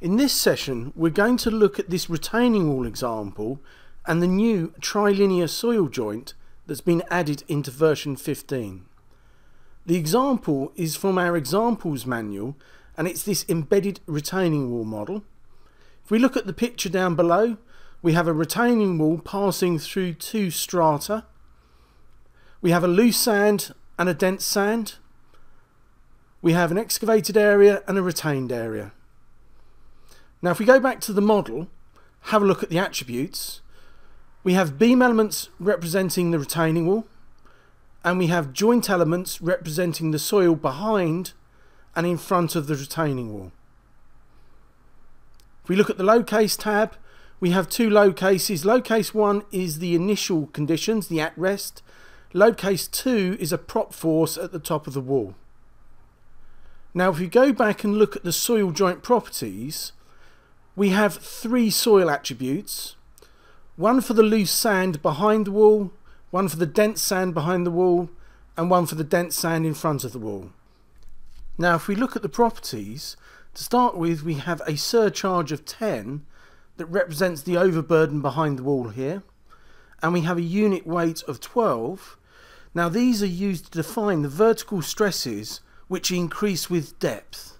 In this session, we're going to look at this retaining wall example and the new trilinear soil joint that's been added into version 15. The example is from our examples manual, and it's this embedded retaining wall model. If we look at the picture down below, we have a retaining wall passing through two strata. We have a loose sand and a dense sand. We have an excavated area and a retained area. Now if we go back to the model, have a look at the attributes, we have beam elements representing the retaining wall, and we have joint elements representing the soil behind and in front of the retaining wall. If we look at the locase tab, we have two locases. Locase 1 is the initial conditions, the at-rest. Locase 2 is a prop force at the top of the wall. Now if we go back and look at the soil joint properties, we have three soil attributes, one for the loose sand behind the wall, one for the dense sand behind the wall, and one for the dense sand in front of the wall. Now if we look at the properties, to start with we have a surcharge of 10 that represents the overburden behind the wall here, and we have a unit weight of 12. Now these are used to define the vertical stresses which increase with depth.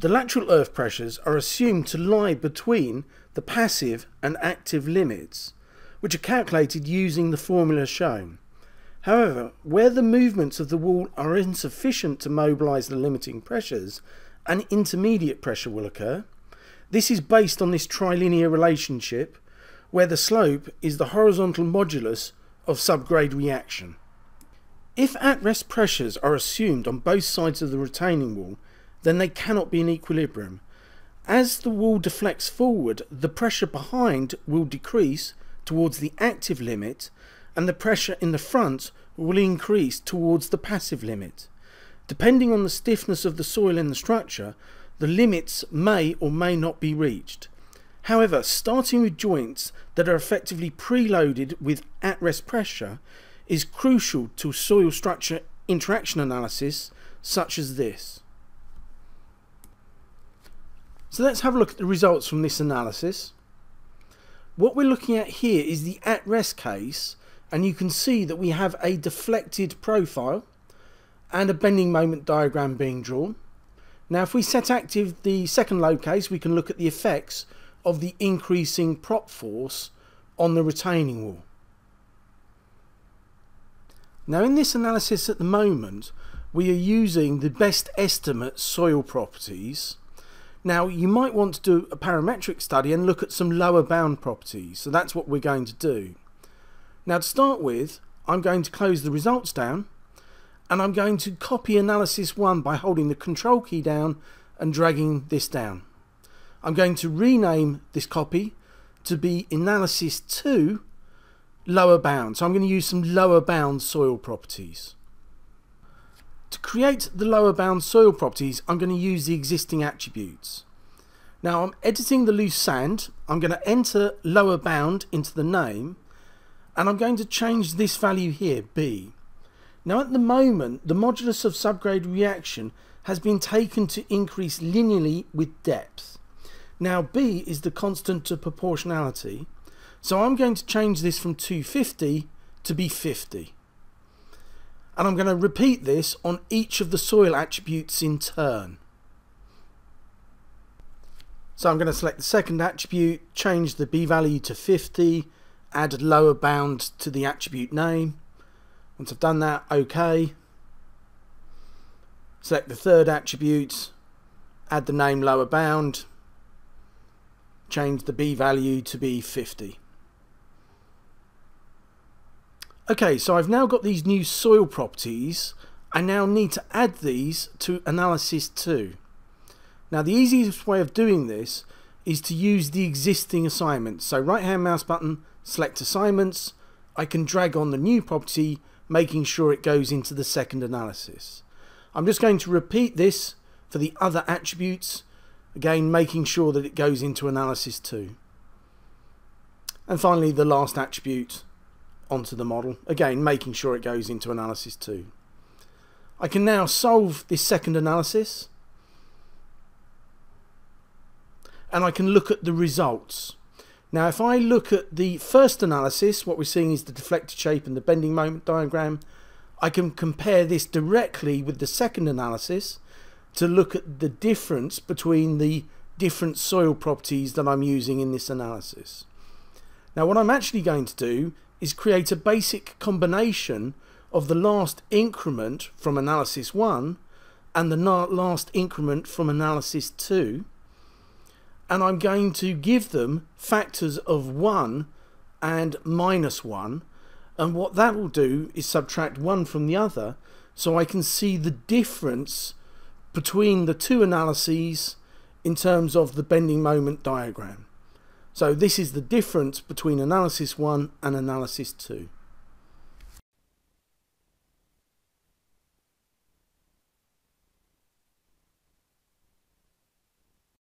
The lateral earth pressures are assumed to lie between the passive and active limits, which are calculated using the formula shown. However, where the movements of the wall are insufficient to mobilise the limiting pressures, an intermediate pressure will occur. This is based on this trilinear relationship, where the slope is the horizontal modulus of subgrade reaction. If at-rest pressures are assumed on both sides of the retaining wall, then they cannot be in equilibrium. As the wall deflects forward, the pressure behind will decrease towards the active limit, and the pressure in the front will increase towards the passive limit. Depending on the stiffness of the soil in the structure, the limits may or may not be reached. However, starting with joints that are effectively preloaded with at-rest pressure is crucial to soil structure interaction analysis such as this. So let's have a look at the results from this analysis. What we're looking at here is the at-rest case, and you can see that we have a deflected profile and a bending moment diagram being drawn. Now if we set active the second locase, we can look at the effects of the increasing prop force on the retaining wall. Now in this analysis at the moment, we are using the best estimate soil properties. Now you might want to do a parametric study and look at some lower bound properties, so that's what we're going to do. Now to start with, I'm going to close the results down, and I'm going to copy analysis 1 by holding the control key down and dragging this down. I'm going to rename this copy to be analysis 2 lower bound. So I'm going to use some lower bound soil properties. To create the lower bound soil properties, I'm going to use the existing attributes. Now I'm editing the loose sand. I'm going to enter lower bound into the name, and I'm going to change this value here, B. Now at the moment, the modulus of subgrade reaction has been taken to increase linearly with depth. Now B is the constant to proportionality, so I'm going to change this from 250 to be 50. And I'm going to repeat this on each of the soil attributes in turn. So I'm going to select the second attribute, change the B value to 50, add lower bound to the attribute name. Once I've done that, OK. Select the third attribute, add the name lower bound, change the B value to be 50. Okay, so I've now got these new soil properties. I now need to add these to analysis 2. Now the easiest way of doing this is to use the existing assignments. So right hand mouse button, select assignments. I can drag on the new property, making sure it goes into the second analysis. I'm just going to repeat this for the other attributes, again making sure that it goes into analysis 2. And finally the last attribute onto the model, again making sure it goes into analysis 2. I can now solve this second analysis, and I can look at the results. Now, if I look at the first analysis, what we're seeing is the deflected shape and the bending moment diagram. I can compare this directly with the second analysis to look at the difference between the different soil properties that I'm using in this analysis. Now, what I'm actually going to do is create a basic combination of the last increment from analysis 1 and the last increment from analysis 2, and I'm going to give them factors of 1 and minus 1, and what that will do is subtract one from the other, so I can see the difference between the two analyses in terms of the bending moment diagram. So this is the difference between analysis 1 and analysis 2.